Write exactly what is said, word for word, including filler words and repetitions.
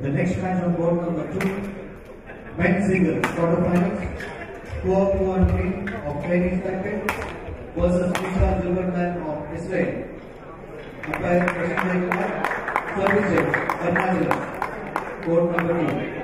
The next match on board number two, men's singles quarterfinals, Kuakuan King of Chinese Taipei versus Misha Zilberman of Israel. Umpire Prashant Kumar, service judge, Arnachalam, court number two.